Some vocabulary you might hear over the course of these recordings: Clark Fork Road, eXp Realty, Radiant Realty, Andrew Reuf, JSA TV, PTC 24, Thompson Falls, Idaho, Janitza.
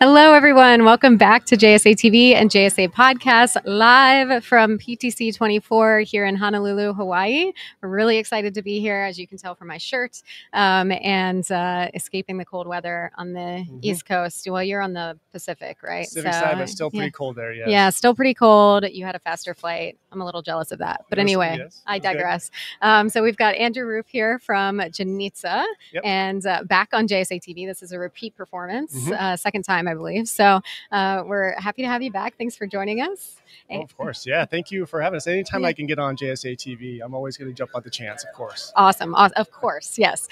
Hello, everyone. Welcome back to JSA TV and JSA Podcast live from PTC 24 here in Honolulu, Hawaii. We're really excited to be here, as you can tell from my shirt, and escaping the cold weather on the East Coast. Well, you're on the Pacific, right? Pacific side, but still pretty cold there, yes. Yeah, still pretty cold. You had a faster flight. I'm a little jealous of that. But anyway, yes. I digress. Okay. So we've got Andrew Reuf here from Janitza and back on JSA TV. This is a repeat performance, second time, I believe. So we're happy to have you back. Thanks for joining us. Oh, of course. Yeah. Thank you for having us. Anytime I can get on JSA TV, I'm always going to jump on the chance, of course. Awesome. Of course. Yes.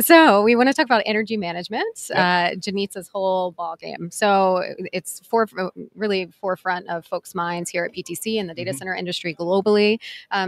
So we want to talk about energy management, Janitza's whole ball game. So it's really forefront of folks' minds here at PTC and the data center industry globally.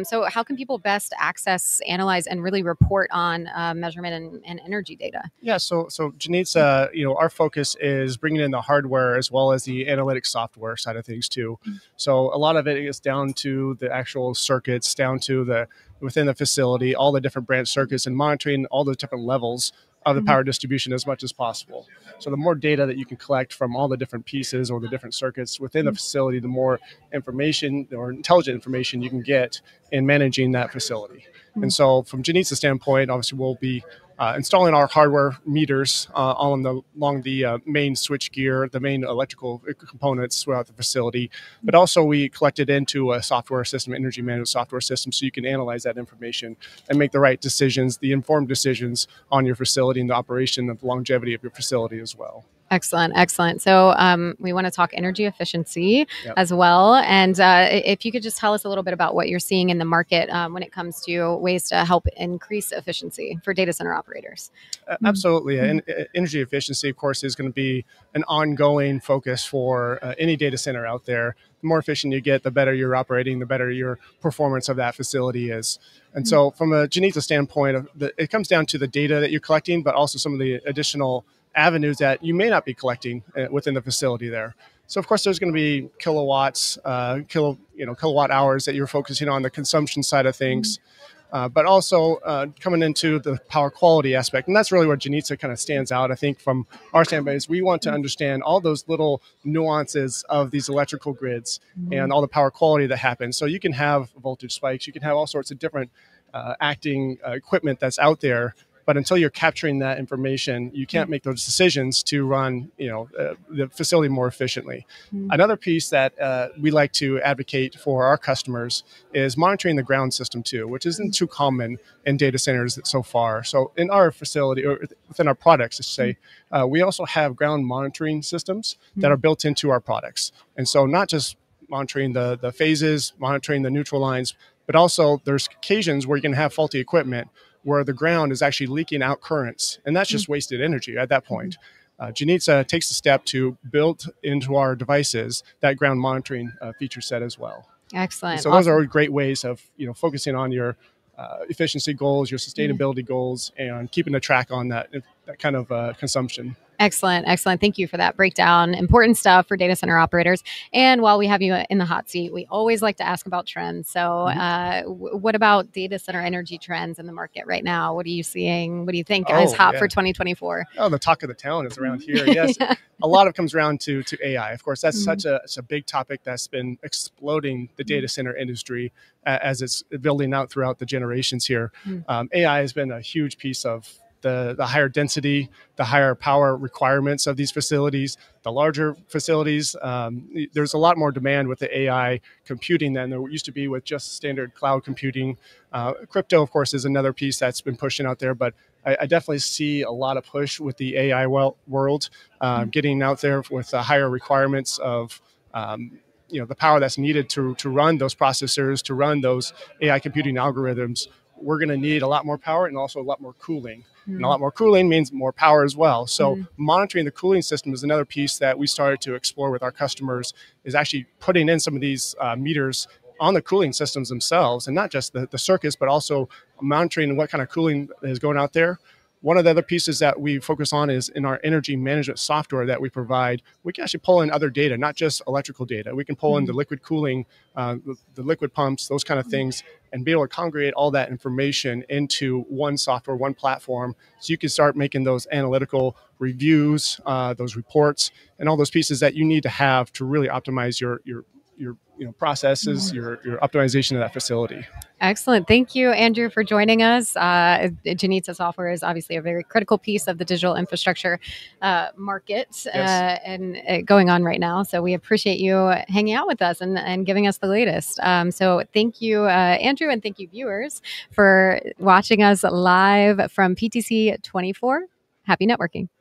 So how can people best access, analyze, and really report on measurement and energy data? Yeah. So Janitza, our focus is bringing in the hardware as well as the analytic software side of things too. So a lot of it is down to the actual circuits, down to the within the facility, all the different branch circuits, and monitoring all the different levels of the power distribution as much as possible. So the more data that you can collect from all the different pieces or the different circuits within the facility, the more information or intelligent information you can get in managing that facility. And so from Janitza's standpoint, obviously we'll be installing our hardware meters along the main switch gear, the main electrical components throughout the facility, but also we collect it into a software system, energy management software system, so you can analyze that information and make the right decisions, the informed decisions on your facility and the operation of the longevity of your facility as well. Excellent. Excellent. So we want to talk energy efficiency as well. And if you could just tell us a little bit about what you're seeing in the market when it comes to ways to help increase efficiency for data center operators. Absolutely. And energy efficiency, of course, is going to be an ongoing focus for any data center out there. The more efficient you get, the better you're operating, the better your performance of that facility is. And so from a Janitza standpoint, it comes down to the data that you're collecting, but also some of the additional avenues that you may not be collecting within the facility there. So of course, there's going to be kilowatts, kilowatt hours that you're focusing on the consumption side of things, but also coming into the power quality aspect. And that's really where Janitza kind of stands out, I think, from our standpoint, is we want to understand all those little nuances of these electrical grids and all the power quality that happens. So you can have voltage spikes, you can have all sorts of different acting equipment that's out there, but until you're capturing that information, you can't make those decisions to run, the facility more efficiently. Another piece that we like to advocate for our customers is monitoring the ground system too, which isn't too common in data centers so far. So in our facility, or within our products, let's say, we also have ground monitoring systems that are built into our products. And so not just monitoring the phases, monitoring the neutral lines, but also there's occasions where you can have faulty equipment where the ground is actually leaking out currents. And that's just wasted energy at that point. Janitza takes the step to build into our devices that ground monitoring feature set as well. Excellent. And so those are great ways of focusing on your efficiency goals, your sustainability goals, and keeping a track on that kind of consumption. Excellent. Excellent. Thank you for that breakdown. Important stuff for data center operators. And while we have you in the hot seat, we always like to ask about trends. So what about data center energy trends in the market right now? What are you seeing? What do you think is hot for 2024? Oh, the talk of the town is around here. Yes. A lot of it comes around to AI. Of course, that's such a big topic that's been exploding the data center industry as it's building out throughout the generations here. AI has been a huge piece of the higher density, the higher power requirements of these facilities, the larger facilities. There's a lot more demand with the AI computing than there used to be with just standard cloud computing. Crypto, of course, is another piece that's been pushing out there, but I definitely see a lot of push with the AI world, getting out there with the higher requirements of the power that's needed to run those processors, to run those AI computing algorithms. We're going to need a lot more power and also a lot more cooling. And a lot more cooling means more power as well. So monitoring the cooling system is another piece that we started to explore with our customers, is actually putting in some of these meters on the cooling systems themselves, and not just the circuits, but also monitoring what kind of cooling is going out there. One of the other pieces that we focus on is in our energy management software that we provide, we can actually pull in other data, not just electrical data. We can pull in the liquid cooling, the liquid pumps, those kind of things, and be able to congregate all that information into one software, one platform, so you can start making those analytical reviews, those reports, and all those pieces that you need to have to really optimize your processes, your optimization of that facility. Excellent. Thank you, Andrew, for joining us. Janitza software is obviously a very critical piece of the digital infrastructure market, yes, and going on right now. So we appreciate you hanging out with us and giving us the latest. So thank you, Andrew, and thank you, viewers, for watching us live from PTC 24. Happy networking.